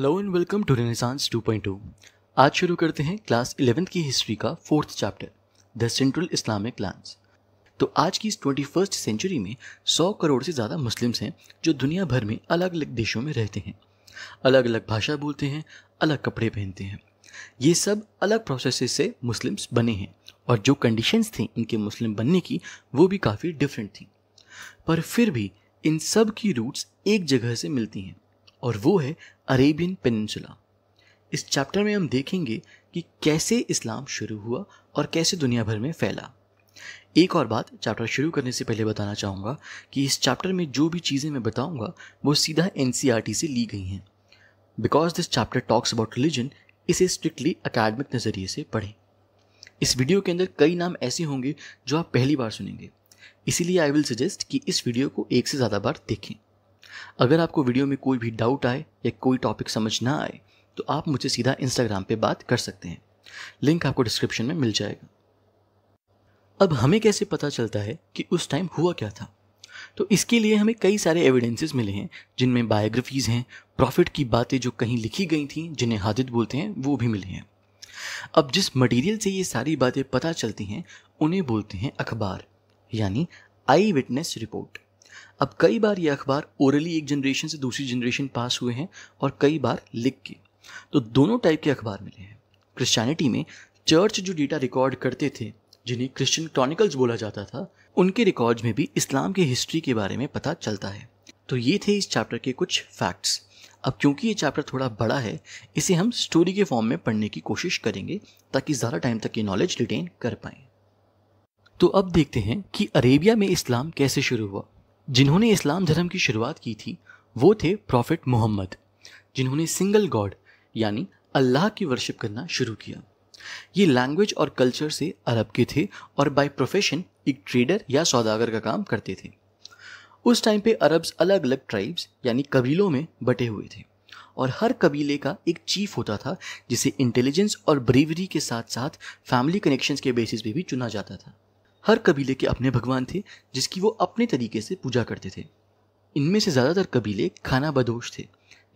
Hello and welcome to renaissance 2.0। आज शुरू करते हैं क्लास 11th की हिस्ट्री का 4th chapter the central Islamic lands. तो आज की इस 21st सेंचुरी में 100 करोड़ से ज़्यादा मुस्लिम्स हैं जो दुनिया भर में अलग अलग देशों में रहते हैं, अलग अलग भाषा बोलते हैं, अलग कपड़े पहनते हैं। ये सब अलग प्रोसेस से मुस्लिम्स बने हैं और जो कंडीशंस थी इनके मुस्लिम बनने की वो भी काफ़ी डिफरेंट थी, पर फिर भी इन सब की रूट्स एक जगह से मिलती हैं और वो है अरेबियन पेनिनसुला। इस चैप्टर में हम देखेंगे कि कैसे इस्लाम शुरू हुआ और कैसे दुनिया भर में फैला। एक और बात चैप्टर शुरू करने से पहले बताना चाहूँगा कि इस चैप्टर में जो भी चीज़ें मैं बताऊँगा वो सीधा NCERT से ली गई हैं। Because this chapter talks about religion, इसे स्ट्रिक्टली अकेडमिक नज़रिए से पढ़ें। इस वीडियो के अंदर कई नाम ऐसे होंगे जो आप पहली बार सुनेंगे, इसीलिए आई विल सजेस्ट कि इस वीडियो को एक से ज़्यादा बार देखें। अगर आपको वीडियो में कोई भी डाउट आए या कोई टॉपिक समझ ना आए तो आप मुझे सीधा Instagram पे बात कर सकते हैं, लिंक आपको डिस्क्रिप्शन में मिल जाएगा। अब हमें कैसे पता चलता है कि उस टाइम हुआ क्या था? तो इसके लिए हमें कई सारे एविडेंसेस मिले हैं जिनमें बायोग्राफीज हैं, प्रॉफिट की बातें जो कहीं लिखी गई थी जिन्हें हादित बोलते हैं वो भी मिले हैं। अब जिस मटीरियल से ये सारी बातें पता चलती हैं उन्हें बोलते हैं अखबार, यानी आई विटनेस रिपोर्ट। अब कई बार ये अखबार ओरली एक जनरेशन से दूसरी जनरेशन पास हुए हैं और कई बार लिख के, तो दोनों टाइप के अखबार मिले हैं। क्रिश्चियनिटी में चर्च जो डेटा रिकॉर्ड करते थे जिन्हें क्रिश्चियन क्रॉनिकल्स बोला जाता था, उनके रिकॉर्ड्स में भी इस्लाम के हिस्ट्री के बारे में पता चलता है। तो ये थे इस चैप्टर के कुछ फैक्ट्स। अब क्योंकि ये चैप्टर थोड़ा बड़ा है इसे हम स्टोरी के फॉर्म में पढ़ने की कोशिश करेंगे ताकि ज़्यादा टाइम तक ये नॉलेज रिटेन कर पाएँ। तो अब देखते हैं कि अरेबिया में इस्लाम कैसे शुरू हुआ। जिन्होंने इस्लाम धर्म की शुरुआत की थी वो थे प्रॉफिट मोहम्मद, जिन्होंने सिंगल गॉड यानी अल्लाह की वर्शिप करना शुरू किया। ये लैंग्वेज और कल्चर से अरब के थे और बाय प्रोफेशन एक ट्रेडर या सौदागर का काम करते थे। उस टाइम पे अरब्स अलग अलग ट्राइब्स यानी कबीलों में बटे हुए थे और हर कबीले का एक चीफ होता था जिसे इंटेलिजेंस और ब्रेवरी के साथ साथ फैमिली कनेक्शंस के बेसिस पे भी चुना जाता था। हर कबीले के अपने भगवान थे जिसकी वो अपने तरीके से पूजा करते थे। इनमें से ज़्यादातर कबीले खाना बदोश थे,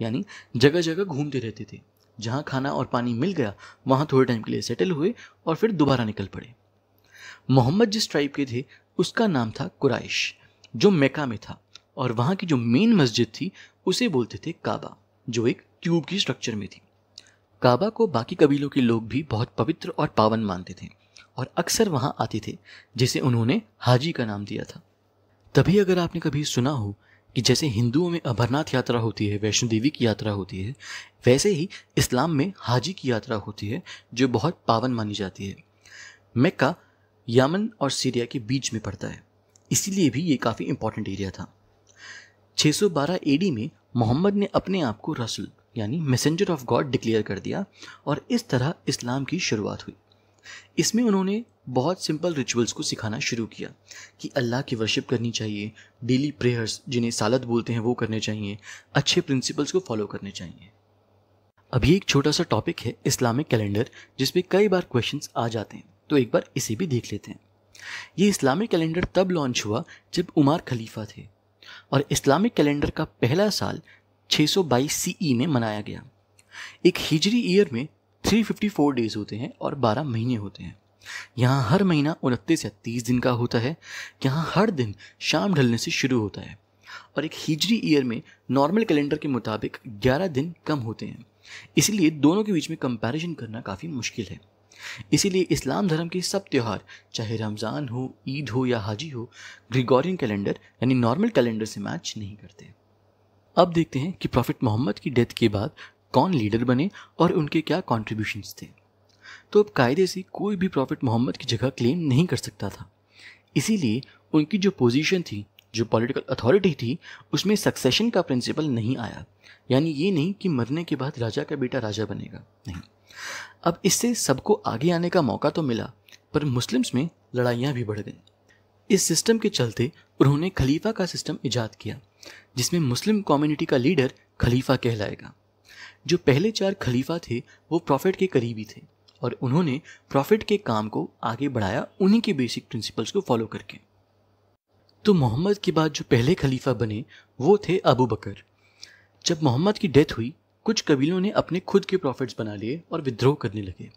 यानी जगह जगह घूमते रहते थे। जहाँ खाना और पानी मिल गया वहाँ थोड़े टाइम के लिए सेटल हुए और फिर दोबारा निकल पड़े। मोहम्मद जिस ट्राइब के थे उसका नाम था कुरैश, जो मक्का में था और वहाँ की जो मेन मस्जिद थी उसे बोलते थे काबा, जो एक ट्यूब की स्ट्रक्चर में थी। काबा को बाकी कबीलों के लोग भी बहुत पवित्र और पावन मानते थे और अक्सर वहाँ आते थे, जिसे उन्होंने हाजी का नाम दिया था। तभी अगर आपने कभी सुना हो कि जैसे हिंदुओं में अमरनाथ यात्रा होती है, वैष्णो देवी की यात्रा होती है, वैसे ही इस्लाम में हाजी की यात्रा होती है जो बहुत पावन मानी जाती है। मक्का यमन और सीरिया के बीच में पड़ता है, इसीलिए भी ये काफ़ी इम्पोर्टेंट एरिया था। 612 AD में मोहम्मद ने अपने आप को रसूल यानी मैसेंजर ऑफ गॉड डिक्लेयर कर दिया और इस तरह इस्लाम की शुरुआत हुई। इसमें उन्होंने बहुत सिंपल रिचुअल्स को सिखाना शुरू किया कि अल्लाह की वर्शिप करनी चाहिए, डेली प्रेयर्स जिन्हें सालत बोलते हैं वो करने चाहिए, अच्छे प्रिंसिपल्स को फॉलो करने चाहिए। अभी एक छोटा सा टॉपिक है इस्लामिक कैलेंडर, जिसमें कई बार क्वेश्चंस आ जाते हैं, तो एक बार इसे भी देख लेते हैं। ये इस्लामिक कैलेंडर तब लॉन्च हुआ जब उमर खलीफा थे और इस्लामिक कैलेंडर का पहला साल 622 CE में मनाया गया। एक हिजरी ईयर में 354 डेज़ होते हैं और 12 महीने होते हैं। यहाँ हर महीना 29 या 30 दिन का होता है। यहाँ हर दिन शाम ढलने से शुरू होता है और एक हिजरी ईयर में नॉर्मल कैलेंडर के मुताबिक 11 दिन कम होते हैं, इसलिए दोनों के बीच में कंपैरिजन करना काफ़ी मुश्किल है। इसीलिए इस्लाम धर्म के सब त्यौहार, चाहे रमज़ान हो, ईद हो या हाजी हो, ग्रेगोरियन कैलेंडर यानी नॉर्मल कैलेंडर से मैच नहीं करते। अब देखते हैं कि प्रॉफिट मोहम्मद की डेथ के बाद कौन लीडर बने और उनके क्या कॉन्ट्रीब्यूशंस थे। तो अब कायदे से कोई भी प्रॉफिट मोहम्मद की जगह क्लेम नहीं कर सकता था, इसीलिए उनकी जो पोजीशन थी, जो पॉलिटिकल अथॉरिटी थी, उसमें सक्सेशन का प्रिंसिपल नहीं आया। यानी ये नहीं कि मरने के बाद राजा का बेटा राजा बनेगा, नहीं। अब इससे सबको आगे आने का मौका तो मिला, पर मुस्लिम्स में लड़ाइयाँ भी बढ़ गई। इस सिस्टम के चलते उन्होंने खलीफा का सिस्टम ईजाद किया, जिसमें मुस्लिम कम्युनिटी का लीडर खलीफा कहलाएगा। जो पहले 4 खलीफा थे वो प्रॉफिट के करीबी थे और उन्होंने प्रॉफिट के काम को आगे बढ़ाया उन्हीं के बेसिक प्रिंसिपल्स को फॉलो करके। तो मोहम्मद के बाद जो पहले खलीफा बने वो थे अबू बकर। जब मोहम्मद की डेथ हुई कुछ कबीलों ने अपने खुद के प्रॉफिट्स बना लिए और विद्रोह करने लगे।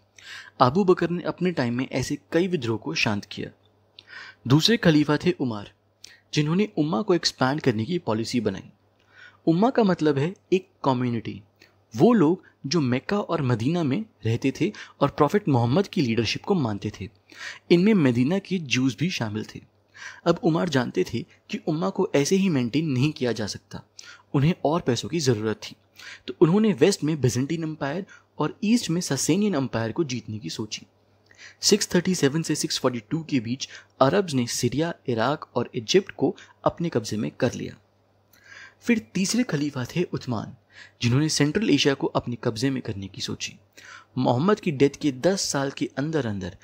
आबू बकर ने अपने टाइम में ऐसे कई विद्रोह को शांत किया। दूसरे खलीफा थे उमर, जिन्होंने उम्मा को एक्सपैंड करने की पॉलिसी बनाई। उम्मा का मतलब है एक कम्युनिटी, वो लोग जो मक्का और मदीना में रहते थे और प्रॉफिट मोहम्मद की लीडरशिप को मानते थे। इनमें मदीना के जूस भी शामिल थे। अब उमर जानते थे कि उम्मा को ऐसे ही मेंटेन नहीं किया जा सकता, उन्हें और पैसों की ज़रूरत थी। तो उन्होंने वेस्ट में बिजेंटीन अम्पायर और ईस्ट में ससेनियन अम्पायर को जीतने की सोची। 637 से 642 के बीच अरब्स ने सीरिया, इराक और इजिप्ट को अपने कब्जे में कर लिया। फिर तीसरे खलीफा थे उस्मान, जिन्होंने सेंट्रल एशिया को अपने कब्जे में करने की सोची। मोहम्मद की डेथ के 10 साल के अंदर अंदर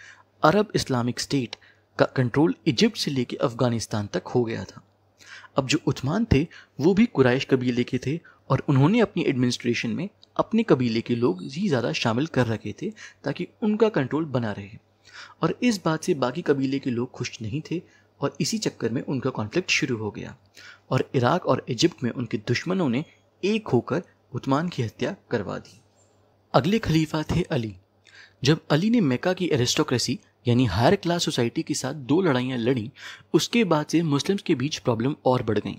अरब इस्लामिक स्टेट का कंट्रोल इजिप्ट से लेकर अफगानिस्तान तक हो गया था। अब जो उस्मान थे वो भी कुरैश कबीले के थे और उन्होंने अपनी एडमिनिस्ट्रेशन में अपने कबीले के लोग ही ज़्यादा शामिल कर रखे थे ताकि उनका कंट्रोल बना रहे, और इस बात से बाकी कबीले के लोग खुश नहीं थे और इसी चक्कर में उनका कॉन्फ्लिक्ट शुरू हो गया। और इराक और इजिप्ट में उनके दुश्मनों ने एक होकर उस्मान की हत्या करवा दी। अगले खलीफा थे अली। जब अली ने मक्का की एरिस्टोक्रेसी यानी हायर क्लास सोसाइटी के साथ दो लड़ाइयाँ लड़ी, उसके बाद से मुस्लिम्स के बीच प्रॉब्लम और बढ़ गई।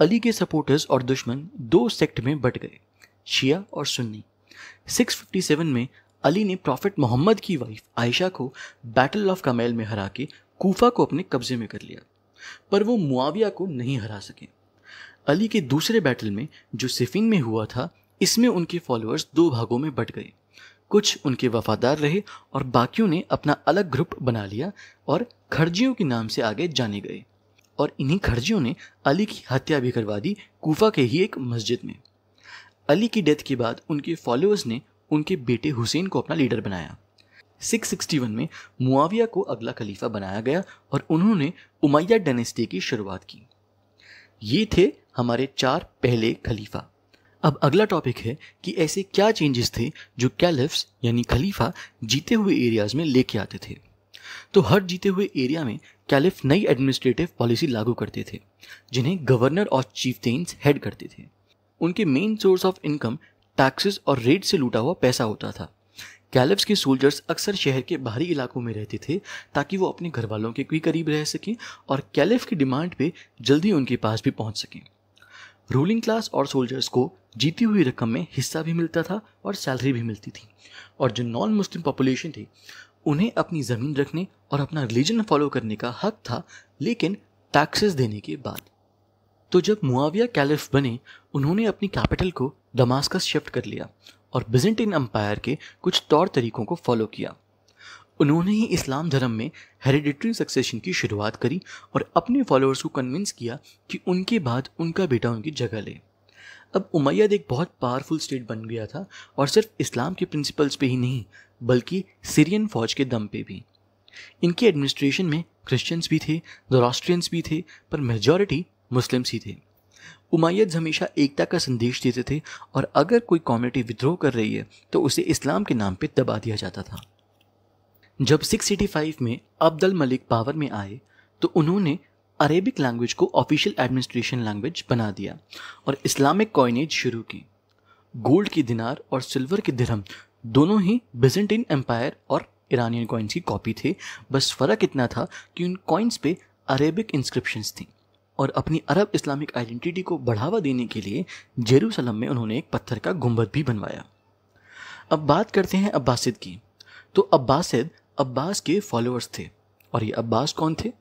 अली के सपोर्टर्स और दुश्मन दो सेक्ट में बट गए, शिया और सुन्नी। 657 में अली ने प्रॉफिट मोहम्मद की वाइफ आयशा को बैटल ऑफ कमेल में हरा के कूफा को अपने कब्जे में कर लिया, पर वो मुआविया को नहीं हरा सके। अली के दूसरे बैटल में जो सिफिन में हुआ था, इसमें उनके फॉलोअर्स दो भागों में बट गए। कुछ उनके वफादार रहे और बाकियों ने अपना अलग ग्रुप बना लिया और खरजियों के नाम से आगे जाने गए, और इन्हीं खरजियों ने अली की हत्या भी करवा दी कूफा के ही एक मस्जिद में। अली की डेथ के बाद उनके फॉलोअर्स ने उनके बेटे हुसैन को अपना लीडर बनाया। 661 में मुआविया को अगला खलीफा बनाया गया और उन्होंने उमैया डायनेस्टी की शुरुआत की। ये थे हमारे चार पहले खलीफा। अब अगला टॉपिक है कि ऐसे क्या चेंजेस थे जो कैलिफ्स यानी खलीफा जीते हुए एरियाज़ में लेके आते थे। तो हर जीते हुए एरिया में कैलिफ नई एडमिनिस्ट्रेटिव पॉलिसी लागू करते थे, जिन्हें गवर्नर और चीफ्टेन्स हेड करते थे। उनके main source of income taxes और रेट से लूटा हुआ पैसा होता था। कैलिफ्स के सोल्जर्स अक्सर शहर के बाहरी इलाकों में रहते थे ताकि वो अपने घर वालों के भी करीब रह सकें और कैलिफ की डिमांड पे जल्दी उनके पास भी पहुंच सकें। रूलिंग क्लास और सोल्जर्स को जीती हुई रकम में हिस्सा भी मिलता था और सैलरी भी मिलती थी, और जो नॉन मुस्लिम पॉपुलेशन थी उन्हें अपनी ज़मीन रखने और अपना रिलीजन फॉलो करने का हक था, लेकिन टैक्सेस देने के बाद। तो जब मुआविया कैलिफ बने, उन्होंने अपनी कैपिटल को दमास्कस शिफ्ट कर लिया और बिजेंटीन अम्पायर के कुछ तौर तरीकों को फॉलो किया। उन्होंने ही इस्लाम धर्म में हेरिडिटरी सक्सेशन की शुरुआत करी और अपने फॉलोअर्स को कन्विंस किया कि उनके बाद उनका बेटा उनकी जगह ले। अब उमैयद एक बहुत पावरफुल स्टेट बन गया था, और सिर्फ इस्लाम के प्रिंसिपल्स पे ही नहीं बल्कि सीरियन फौज के दम पे भी। इनकी एडमिनिस्ट्रेशन में क्रिश्चियंस भी थे, ज़ोरास्ट्रियंस भी थे, पर मेजॉरिटी मुस्लिम्स ही थे। उमैयद हमेशा एकता का संदेश देते थे और अगर कोई कम्युनिटी विद्रोह कर रही है तो उसे इस्लाम के नाम पे दबा दिया जाता था। जब 685 में अब्द अल मलिक पावर में आए तो उन्होंने अरेबिक लैंग्वेज को ऑफिशियल एडमिनिस्ट्रेशन लैंग्वेज बना दिया और इस्लामिक कॉइनेज शुरू की। गोल्ड की दिनार और सिल्वर के दिरहम दोनों ही बिजेंटीन एम्पायर और ईरानियन कॉइन्स की कॉपी थे, बस फ़र्क इतना था कि उन कॉइन्स पे अरेबिक इंस्क्रिप्शंस थी। और अपनी अरब इस्लामिक आइडेंटिटी को बढ़ावा देने के लिए जेरूसलम में उन्होंने एक पत्थर का गुंबद भी बनवाया। अब बात करते हैं अब्बासिद की। तो अब्बासिद अब्बास के फॉलोअर्स थे, और ये अब्बास कौन थे?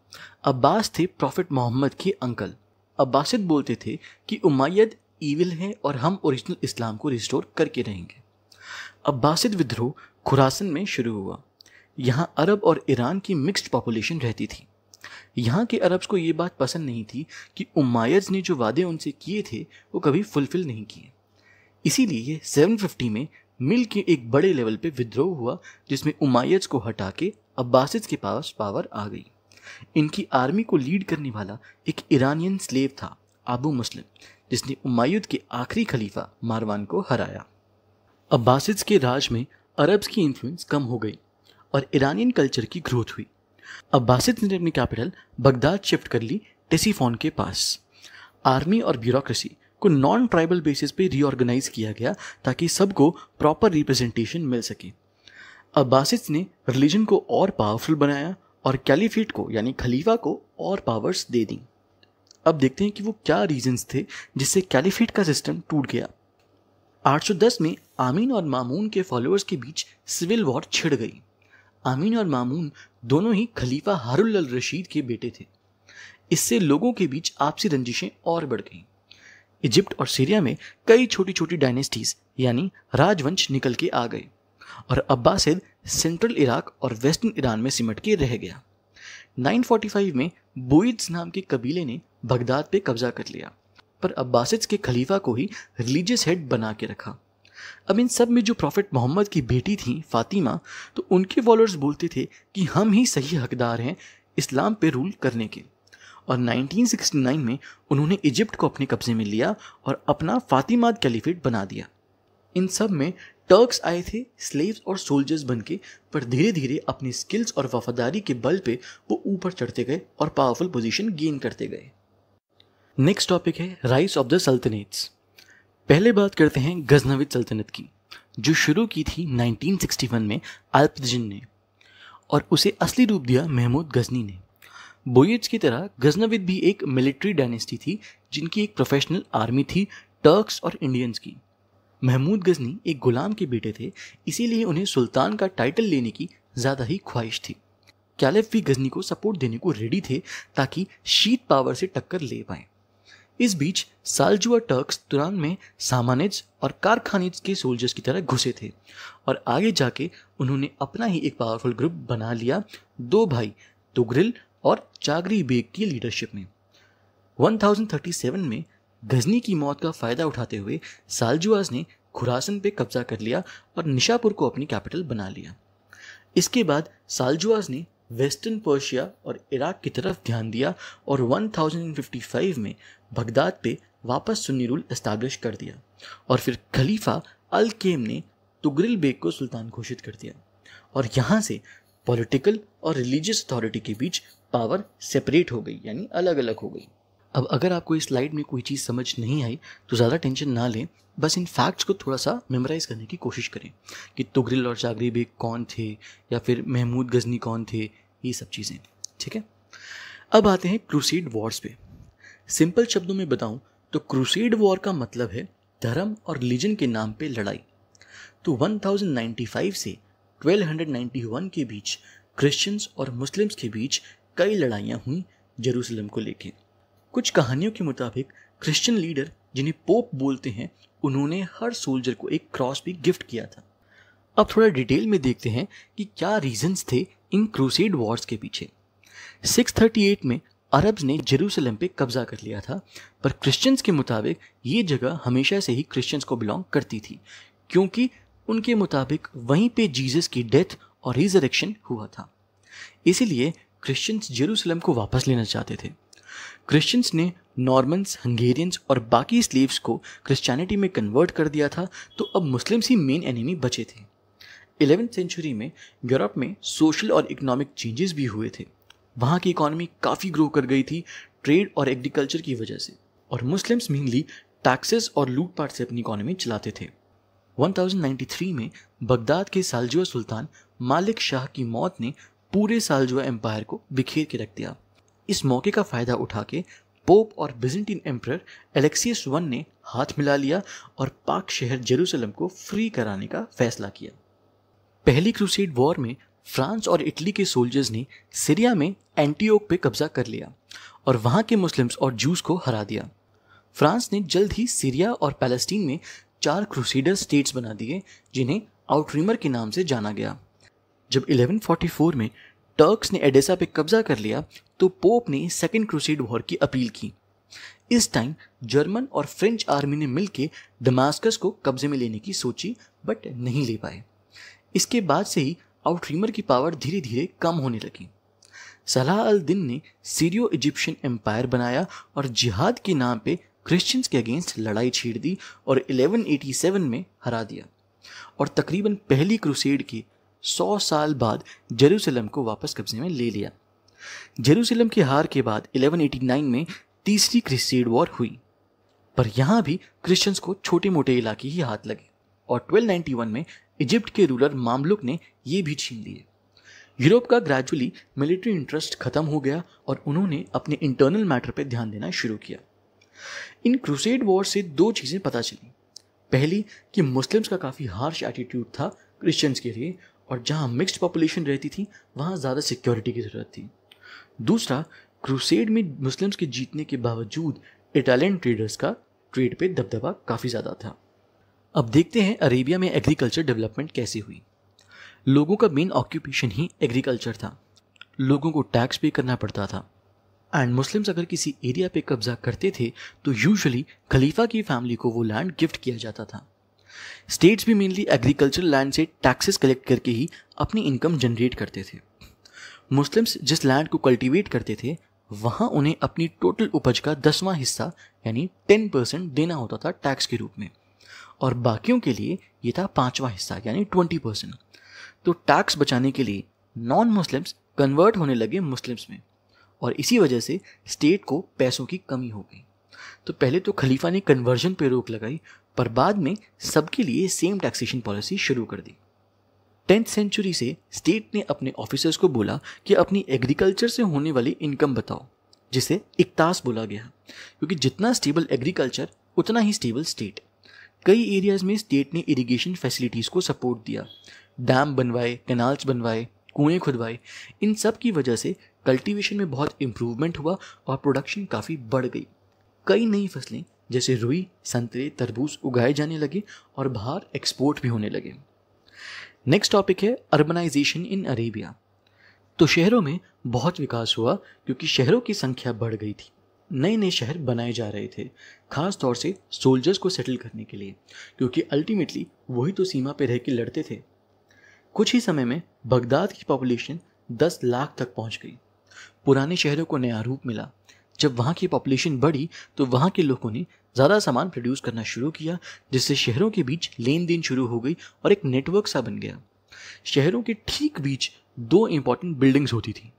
अब्बास थे प्रॉफिट मोहम्मद के अंकल। अब्बासिद बोलते थे कि उमैयद ईविल हैं और हम ओरिजिनल इस्लाम को रिस्टोर करके रहेंगे। अब्बासिद विद्रोह खुरासन में शुरू हुआ। यहाँ अरब और ईरान की मिक्स्ड पॉपुलेशन रहती थी। यहाँ के अरब्स को ये बात पसंद नहीं थी कि उमैयद्स ने जो वादे उनसे किए थे वो कभी फुलफिल नहीं किए, इसीलिए 750 में मिल के एक बड़े लेवल पे विद्रोह हुआ, जिसमें उमैयद्स को हटा के अब्बासिद के पास पावर आ गई। इनकी आर्मी को लीड करने वाला एक ईरानियन स्लेव था अबू मुस्लिम, जिसने उमैयद के आखिरी खलीफा मारवान को हराया। अब्बासिद के राज में अरब्स की इन्फ्लुएंस कम हो गई और ईरानियन कल्चर की ग्रोथ हुई। अब्बासिद ने अपनी कैपिटल बगदाद शिफ्ट कर ली टेसीफोन के पास। आर्मी और ब्यूरोक्रेसी को नॉन ट्राइबल बेसिस पे रीऑर्गेनाइज किया गया ताकि सबको प्रॉपर रिप्रेजेंटेशन मिल सके। अब्बासिड्स ने रिलीजन को और पावरफुल बनाया और कैलीफेट को यानी खलीफा को और पावर्स दे दी। अब देखते हैं कि वो क्या रीजंस थे जिससे कैलीफेट का सिस्टम टूट गया। 810 में आमीन और मामून के फॉलोअर्स के बीच सिविल वॉर छिड़ गई। आमीन और मामून दोनों ही खलीफा हारून अल रशीद के बेटे थे। इससे लोगों के बीच आपसी रंजिशें और बढ़ गईं। इजिप्ट और सीरिया में कई छोटी छोटी डायनेस्टीज यानी राजवंश निकल के आ गए और अब्बासिद सेंट्रल इराक और वेस्टर्न ईरान में सिमट के रह गया। 945 में बुइड्स नाम के कबीले ने बगदाद पे कब्जा कर लिया पर अब्बासिद के खलीफा को ही रिलीजियस हेड बना के रखा। अब इन सब में जो प्रॉफिट मोहम्मद की बेटी थी फातिमा, तो उनके फॉलोअर्स बोलते थे कि हम ही सही हकदार हैं इस्लाम पे रूल करने के, और 1969 में उन्होंने इजिप्ट को अपने कब्जे में लिया और अपना फातिमाद कैलीफेट बना दिया। इन सब में टर्क्स आए थे स्लेव्स और सोल्जर्स बनके, पर धीरे धीरे अपनी स्किल्स और वफादारी के बल पे वो ऊपर चढ़ते गए और पावरफुल पोजीशन गेन करते गए। नेक्स्ट टॉपिक है राइज ऑफ द सल्तनट्स। पहले बात करते हैं गजनविद सल्तनत की, जो शुरू की थी 1961 में अल्पजन ने और उसे असली रूप दिया महमूद गजनी ने। बोयड्स की तरह गजनविद भी एक मिलिट्री डायनेस्टी थी जिनकी एक प्रोफेशनल आर्मी थी टर्क्स और इंडियंस की। महमूद गजनी एक गुलाम के बेटे थे, इसीलिए उन्हें सुल्तान का टाइटल लेने की ज़्यादा ही ख्वाहिश थी। कैलिफ भी गजनी को सपोर्ट देने को रेडी थे ताकि शीत पावर से टक्कर ले पाएं। इस बीच सालजुआ टर्क्स तुरान में सामानिज और कारखानिज के सोल्जर्स की तरह घुसे थे और आगे जाके उन्होंने अपना ही एक पावरफुल ग्रुप बना लिया, दो भाई तुगरिल और चागरी बेग की लीडरशिप में। 1037 में गजनी की मौत का फ़ायदा उठाते हुए सालजुआस ने खुरासन पे कब्जा कर लिया और निशापुर को अपनी कैपिटल बना लिया। इसके बाद सालजुआस ने वेस्टर्न पर्शिया और इराक की तरफ ध्यान दिया और 1055 में बगदाद पे वापस सुन्नी रूल एस्टैब्लिश कर दिया और फिर खलीफा अल केम ने तुगरिल बेग को सुल्तान घोषित कर दिया और यहाँ से पॉलिटिकल और रिलीजियस अथॉरिटी के बीच पावर सेपरेट हो गई यानी अलग अलग हो गई। अब अगर आपको इस स्लाइड में कोई चीज़ समझ नहीं आई तो ज़्यादा टेंशन ना लें, बस इन फैक्ट्स को थोड़ा सा मेमोराइज़ करने की कोशिश करें कि तुगरिल और चागरी बेग कौन थे या फिर महमूद गजनी कौन थे, ये सब चीज़ें, ठीक है। अब आते हैं क्रूसेड वॉर्स पे। सिंपल शब्दों में बताऊं तो क्रूसेड वॉर का मतलब है धर्म और रिलीजन के नाम पे लड़ाई। तो 1095 से 1291 के बीच क्रिश्चियंस और मुस्लिम्स के बीच कई लड़ाइयाँ हुई जेरूसलम को लेके। कुछ कहानियों के मुताबिक क्रिश्चियन लीडर जिन्हें पोप बोलते हैं उन्होंने हर सोल्जर को एक क्रॉस भी गिफ्ट किया था। अब थोड़ा डिटेल में देखते हैं कि क्या रीजंस थे इन क्रूसेड वॉर्स के पीछे। 638 में अरब्स ने जेरूसलम पे कब्जा कर लिया था, पर क्रिश्चियंस के मुताबिक ये जगह हमेशा से ही क्रिश्चियंस को बिलोंग करती थी क्योंकि उनके मुताबिक वहीं पे जीसस की डेथ और रिजरेक्शन हुआ था, इसीलिए क्रिश्चियंस जेरूसलम को वापस लेना चाहते थे। क्रिश्चियंस ने नॉर्मन्स, हंगेरियंस और बाकी स्लेव्स को क्रिश्चियनिटी में कन्वर्ट कर दिया था, तो अब मुस्लिम्स ही मेन एनिमी बचे थे। 11th सेंचुरी में यूरोप में सोशल और इकोनॉमिक चेंजेस भी हुए थे। वहाँ की इकॉनमी काफ़ी ग्रो कर गई थी ट्रेड और एग्रीकल्चर की वजह से, और मुस्लिम्स मेनली टैक्सेस और लूटपाट से अपनी इकॉनमी चलाते थे। 1093 में बगदाद के सालजुआ सुल्तान मालिक शाह की मौत ने पूरे सालजुआ एम्पायर को बिखेर के रख दिया। इस मौके का फ़ायदा उठा के पोप और बिजेंटीन एम्परर एलेक्सियस वन ने हाथ मिला लिया और पाक शहर जेरूसलम को फ्री कराने का फैसला किया। पहली क्रूसेड वॉर में फ्रांस और इटली के सोल्जर्स ने सीरिया में एंटीओक पे कब्जा कर लिया और वहाँ के मुस्लिम्स और जूस को हरा दिया। फ्रांस ने जल्द ही सीरिया और पैलेस्टीन में 4 क्रूसेडर स्टेट्स बना दिए जिन्हें आउटरीमर के नाम से जाना गया। जब 1144 में टर्क्स ने एडेसा पे कब्जा कर लिया तो पोप ने सेकेंड क्रूसेड वॉर की अपील की। इस टाइम जर्मन और फ्रेंच आर्मी ने मिलकर दमास्कस को कब्जे में लेने की सोची बट नहीं ले पाए। इसके बाद से ही आउटरीमर की पावर धीरे धीरे कम होने लगी। सलाह अल दिन ने सीरियो इजिप्शियन एम्पायर बनाया और जिहाद के नाम पे क्रिश्चियंस के अगेंस्ट लड़ाई छेड़ दी और 1187 में हरा दिया और तकरीबन पहली क्रूसेड के 100 साल बाद जेरूसलम को वापस कब्जे में ले लिया। जेरूसलम की हार के बाद 1189 में तीसरी क्रूसेड वॉर हुई। पर यहाँ भी क्रिश्चियंस को छोटे मोटे इलाके ही हाथ लगे और 1291 में इजिप्ट के रूलर मामलुक ने ये भी छीन लिए। यूरोप का ग्रेजुअली मिलिट्री इंटरेस्ट खत्म हो गया और उन्होंने अपने इंटरनल मैटर पर ध्यान देना शुरू किया। इन क्रूसेड वॉर से दो चीज़ें पता चली। पहली कि मुस्लिम्स का काफ़ी हार्श एटीट्यूड था क्रिश्चियंस के लिए और जहाँ मिक्स्ड पॉपुलेशन रहती थी वहाँ ज़्यादा सिक्योरिटी की ज़रूरत थी। दूसरा, क्रूसेड में मुस्लिम्स के जीतने के बावजूद इटालियन ट्रेडर्स का ट्रेड पे दबदबा काफ़ी ज़्यादा था। अब देखते हैं अरेबिया में एग्रीकल्चर डेवलपमेंट कैसे हुई। लोगों का मेन ऑक्यूपेशन ही एग्रीकल्चर था। लोगों को टैक्स पे करना पड़ता था एंड मुस्लिम्स अगर किसी एरिया पे कब्जा करते थे तो यूजुअली खलीफा की फैमिली को वो लैंड गिफ्ट किया जाता था। स्टेट्स भी मेनली एग्रीकल्चर लैंड से टैक्सेस कलेक्ट करके ही अपनी इनकम जनरेट करते थे। मुस्लिम्स जिस लैंड को कल्टीवेट करते थे वहाँ उन्हें अपनी टोटल उपज का 10वां हिस्सा यानी 10% देना होता था टैक्स के रूप में और बाकियों के लिए ये था 5वां हिस्सा यानी 20%। तो टैक्स बचाने के लिए नॉन मुस्लिम्स कन्वर्ट होने लगे मुस्लिम्स में और इसी वजह से स्टेट को पैसों की कमी हो गई। तो पहले तो खलीफा ने कन्वर्जन पर रोक लगाई पर बाद में सबके लिए सेम टैक्सेशन पॉलिसी शुरू कर दी। 10th सेंचुरी से स्टेट ने अपने ऑफिसर्स को बोला कि अपनी एग्रीकल्चर से होने वाली इनकम बताओ, जिसे इक्तास बोला गया, क्योंकि जितना स्टेबल एग्रीकल्चर उतना ही स्टेबल स्टेट। कई एरियाज़ में स्टेट ने इरिगेशन फैसिलिटीज़ को सपोर्ट दिया, डैम बनवाए, कैनाल्स बनवाए, कुएँ खुदवाए। इन सब की वजह से कल्टीवेशन में बहुत इम्प्रूवमेंट हुआ और प्रोडक्शन काफ़ी बढ़ गई। कई नई फसलें जैसे रुई, संतरे, तरबूज उगाए जाने लगे और बाहर एक्सपोर्ट भी होने लगे। नेक्स्ट टॉपिक है अर्बनाइजेशन इन अरेबिया। तो शहरों में बहुत विकास हुआ क्योंकि शहरों की संख्या बढ़ गई थी। नए नए शहर बनाए जा रहे थे, खास तौर से सोल्जर्स को सेटल करने के लिए, क्योंकि अल्टीमेटली वही तो सीमा पर रह के लड़ते थे। कुछ ही समय में बगदाद की पॉपुलेशन 10 लाख तक पहुंच गई। पुराने शहरों को नया रूप मिला। जब वहाँ की पॉपुलेशन बढ़ी तो वहाँ के लोगों ने ज़्यादा सामान प्रोड्यूस करना शुरू किया, जिससे शहरों के बीच लेन देन शुरू हो गई और एक नेटवर्क सा बन गया। शहरों के ठीक बीच दो इम्पॉर्टेंट बिल्डिंग्स होती थी,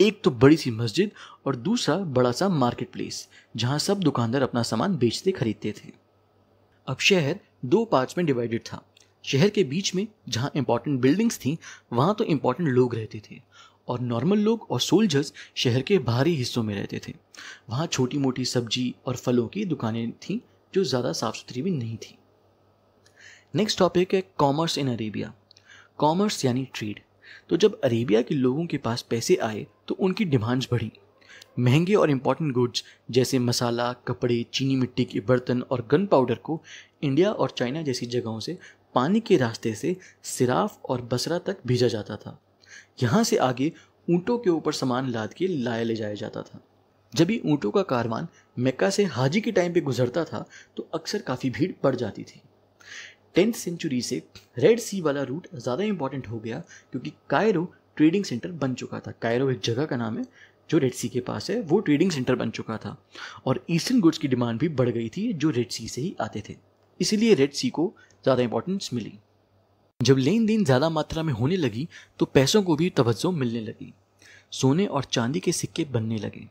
एक तो बड़ी सी मस्जिद और दूसरा बड़ा सा मार्केट प्लेस, जहाँ सब दुकानदार अपना सामान बेचते खरीदते थे। अब शहर दो पार्ट्स में डिवाइडेड था। शहर के बीच में जहाँ इम्पॉर्टेंट बिल्डिंग्स थीं वहाँ तो इम्पॉर्टेंट लोग रहते थे और नॉर्मल लोग और सोल्जर्स शहर के बाहरी हिस्सों में रहते थे। वहाँ छोटी मोटी सब्जी और फलों की दुकानें थीं जो ज़्यादा साफ सुथरी भी नहीं थी। नेक्स्ट टॉपिक है कॉमर्स इन अरेबिया। कॉमर्स यानी ट्रेड। तो जब अरेबिया के लोगों के पास पैसे आए तो उनकी डिमांड्स बढ़ी। महंगे और इम्पॉर्टेंट गुड्स जैसे मसाला, कपड़े, चीनी मिट्टी के बर्तन और गन पाउडर को इंडिया और चाइना जैसी जगहों से पानी के रास्ते से सिराफ और बसरा तक भेजा जाता था। यहाँ से आगे ऊँटों के ऊपर सामान लाद के ले जाया जाता था। जब ये ऊँटों का कारवान मक्का से हाजी के टाइम पे गुजरता था तो अक्सर काफ़ी भीड़ बढ़ जाती थी। 10th सेंचुरी से रेड सी वाला रूट ज़्यादा इम्पॉर्टेंट हो गया क्योंकि कायरो ट्रेडिंग सेंटर बन चुका था। कायरो एक जगह का नाम है जो रेड सी के पास है, वो ट्रेडिंग सेंटर बन चुका था और ईस्टर्न गुड्स की डिमांड भी बढ़ गई थी जो रेड सी से ही आते थे। इसीलिए रेड सी को ज़्यादा इंपॉर्टेंस मिली। जब लेन देन ज़्यादा मात्रा में होने लगी तो पैसों को भी तवज्जो मिलने लगी। सोने और चांदी के सिक्के बनने लगे।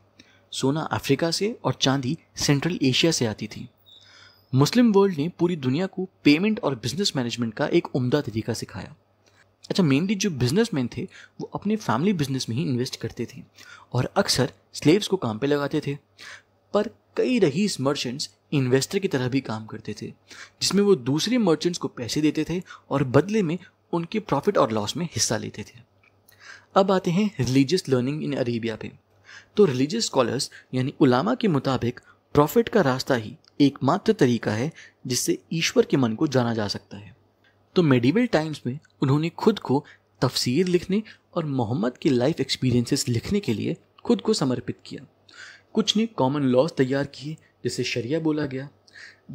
सोना अफ्रीका से और चांदी सेंट्रल एशिया से आती थी। मुस्लिम वर्ल्ड ने पूरी दुनिया को पेमेंट और बिजनेस मैनेजमेंट का एक उम्दा तरीका सिखाया। अच्छा, मेनली जो बिजनेसमैन थे वो अपने फैमिली बिजनेस में ही इन्वेस्ट करते थे और अक्सर स्लेव्स को काम पर लगाते थे। पर कई रईस मर्चेंट्स इन्वेस्टर की तरह भी काम करते थे, जिसमें वो दूसरे मर्चेंट्स को पैसे देते थे और बदले में उनके प्रॉफिट और लॉस में हिस्सा लेते थे। अब आते हैं रिलीजियस लर्निंग इन अरेबिया पे। तो रिलीजियस स्कॉलर्स यानी उलामा के मुताबिक प्रॉफिट का रास्ता ही एकमात्र तरीका है जिससे ईश्वर के मन को जाना जा सकता है। तो मेडिवल टाइम्स में उन्होंने खुद को तफसीर लिखने और मोहम्मद के लाइफ एक्सपीरियंसेस लिखने के लिए खुद को समर्पित किया। कुछ ने कॉमन लॉज तैयार किए जिसे शरिया बोला गया।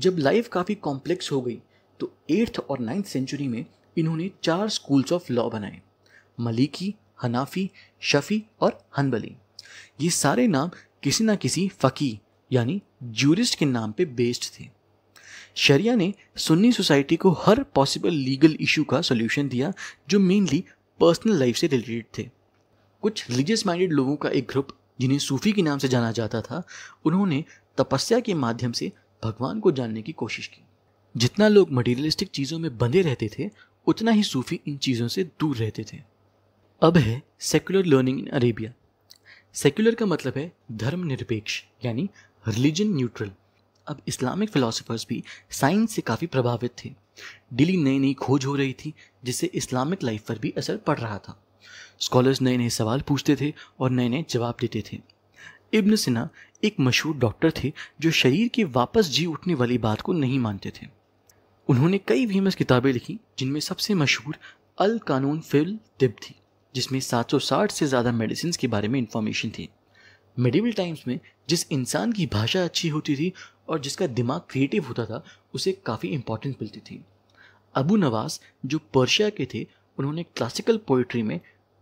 जब लाइफ काफ़ी कॉम्प्लेक्स हो गई तो 8th और 9th सेंचुरी में इन्होंने 4 स्कूल्स ऑफ लॉ बनाए, मलिकी, हनाफी, शफ़ी और हनबली। ये सारे नाम किसी ना किसी फ़की यानी ज्यूरिस्ट के नाम पे बेस्ड थे। शरिया ने सुन्नी सोसाइटी को हर पॉसिबल लीगल इशू का सोल्यूशन दिया जो मेनली पर्सनल लाइफ से रिलेटेड थे। कुछ रिलीजियस माइंडेड लोगों का एक ग्रुप जिन्हें सूफ़ी के नाम से जाना जाता था, उन्होंने तपस्या के माध्यम से भगवान को जानने की कोशिश की। जितना लोग मटेरियलिस्टिक चीज़ों में बंधे रहते थे, उतना ही सूफी इन चीज़ों से दूर रहते थे। अब है secular learning in Arabia. Secular का मतलब है धर्मनिरपेक्ष, यानी रिलीजन न्यूट्रल। अब इस्लामिक फ़िलासफ़र्स भी साइंस से काफ़ी प्रभावित थे। डेली नई नई खोज हो रही थी, जिससे इस्लामिक लाइफ पर भी असर पड़ रहा था। स्कॉलर्स नए नए सवाल पूछते थे और नए नए जवाब देते थे। इब्न सिना एक मशहूर डॉक्टर थे जो शरीर के वापस जी उठने वाली बात को नहीं मानते थे। उन्होंने कई फेमस किताबें लिखी, जिनमें सबसे मशहूर अल कानून फिल तिब थी, जिसमें 760 से ज़्यादा मेडिसिन के बारे में इंफॉर्मेशन थी। मेडिवल टाइम्स में जिस इंसान की भाषा अच्छी होती थी और जिसका दिमाग क्रिएटिव होता था, उसे काफ़ी इंपॉर्टेंस मिलती थी। अबू नवास जो पर्शिया के थे, उन्होंने क्लासिकल पोइट्री में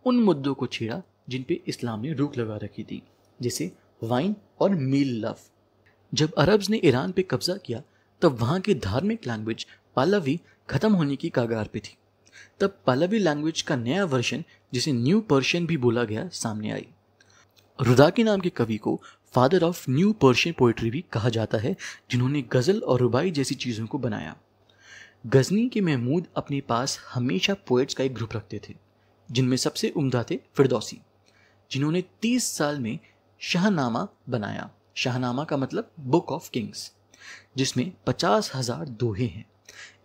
उन मुद्दों को छेड़ा जिन पे इस्लाम ने रोक लगा रखी थी, जैसे वाइन और मील लव। जब अरब्स ने ईरान पे कब्जा किया, तब वहाँ की धार्मिक लैंग्वेज पालावी ख़त्म होने की कगार पे थी। तब पालावी लैंग्वेज का नया वर्जन, जिसे न्यू पर्शियन भी बोला गया, सामने आई। रुदा के नाम के कवि को father of new Persian poetry भी कहा जाता है, जिन्होंने गज़ल और रुबाई जैसी चीज़ों को बनाया। गज़नी के महमूद अपने पास हमेशा पोइट्स का एक ग्रुप रखते थे, जिनमें सबसे उम्दा थे फिरदौसी, जिन्होंने 30 साल में शाहनामा बनाया। शाहनामा का मतलब बुक ऑफ किंग्स, जिसमें 50,000 दोहे हैं।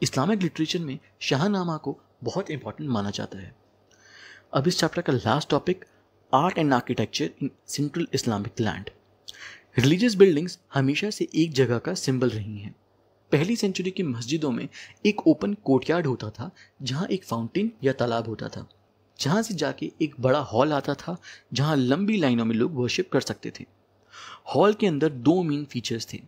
इस्लामिक लिटरेचर में शाहनामा को बहुत इंपॉर्टेंट माना जाता है। अब इस चैप्टर का last topic, art and architecture in central Islamic land. Religious buildings हमेशा से एक जगह का सिंबल रही हैं। पहली सेंचुरी की मस्जिदों में एक ओपन कोर्टयार्ड होता था, जहाँ एक फाउंटेन या तालाब होता था, जहाँ से जाके एक बड़ा हॉल आता था, जहाँ लंबी लाइनों में लोग वर्शिप कर सकते थे। हॉल के अंदर दो मेन फीचर्स थे,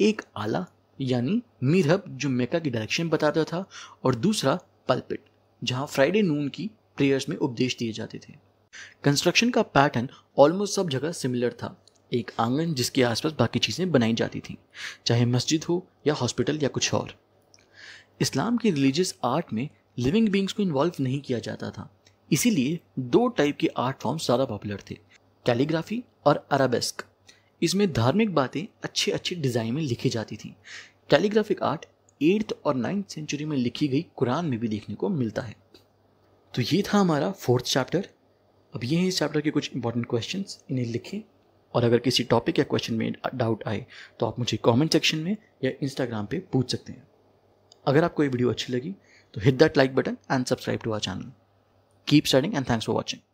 एक आला यानी मिरहब जो मेका की डायरेक्शन बताता था, और दूसरा पल्पिट, जहाँ फ्राइडे नून की प्रेयर्स में उपदेश दिए जाते थे। कंस्ट्रक्शन का पैटर्न ऑलमोस्ट सब जगह सिमिलर था, एक आंगन जिसके आसपास बाकी चीज़ें बनाई जाती थीं, चाहे मस्जिद हो या हॉस्पिटल या कुछ और। इस्लाम के रिलीजियस आर्ट में लिविंग बींग्स को इन्वॉल्व नहीं किया जाता था, इसीलिए दो टाइप के आर्ट फॉर्म ज़्यादा पॉपुलर थे, कैलीग्राफी और अराबेस्क। इसमें धार्मिक बातें अच्छे अच्छे डिज़ाइन में लिखी जाती थी। कैलीग्राफिक आर्ट 8th और 9th सेंचुरी में लिखी गई कुरान में भी देखने को मिलता है। तो ये था हमारा 4th चैप्टर। अब ये हैं इस चैप्टर के कुछ इंपॉर्टेंट क्वेश्चंस, इन्हें लिखें। और अगर किसी टॉपिक या क्वेश्चन में डाउट आए तो आप मुझे कमेंट सेक्शन में या इंस्टाग्राम पे पूछ सकते हैं। अगर आपको ये वीडियो अच्छी लगी तो hit that like button and subscribe to our channel. Keep studying and thanks for watching.